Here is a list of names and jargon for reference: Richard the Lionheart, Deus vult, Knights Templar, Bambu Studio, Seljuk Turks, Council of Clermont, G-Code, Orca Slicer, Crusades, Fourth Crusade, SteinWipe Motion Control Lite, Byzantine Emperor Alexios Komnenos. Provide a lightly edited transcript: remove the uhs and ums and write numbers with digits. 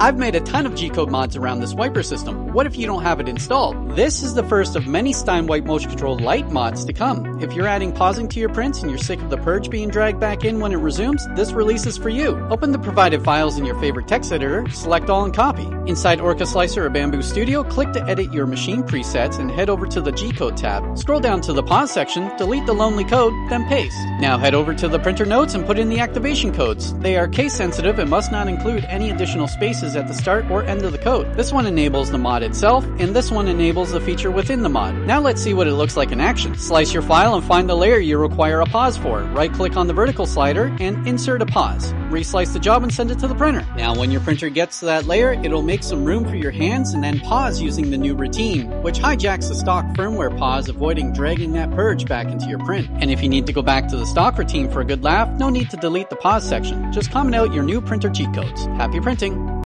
I've made a ton of G-Code mods around this wiper system. What if you don't have it installed? This is the first of many SteinWipe Motion Control Lite mods to come. If you're adding pausing to your prints and you're sick of the purge being dragged back in when it resumes, this release is for you. Open the provided files in your favorite text editor, select all and copy. Inside Orca Slicer or Bambu Studio, click to edit your machine presets and head over to the G-Code tab. Scroll down to the pause section, delete the lonely code, then paste. Now head over to the printer notes and put in the activation codes. They are case sensitive and must not include any additional spaces at the start or end of the code. This one enables the mod itself, and this one enables the feature within the mod. Now let's see what it looks like in action. Slice your file and find the layer you require a pause for. Right-click on the vertical slider and insert a pause. Reslice the job and send it to the printer. Now when your printer gets to that layer, it'll make some room for your hands and then pause using the new routine, which hijacks the stock firmware pause, avoiding dragging that purge back into your print. And if you need to go back to the stock routine for a good laugh, no need to delete the pause section. Just comment out your new printer cheat codes. Happy printing!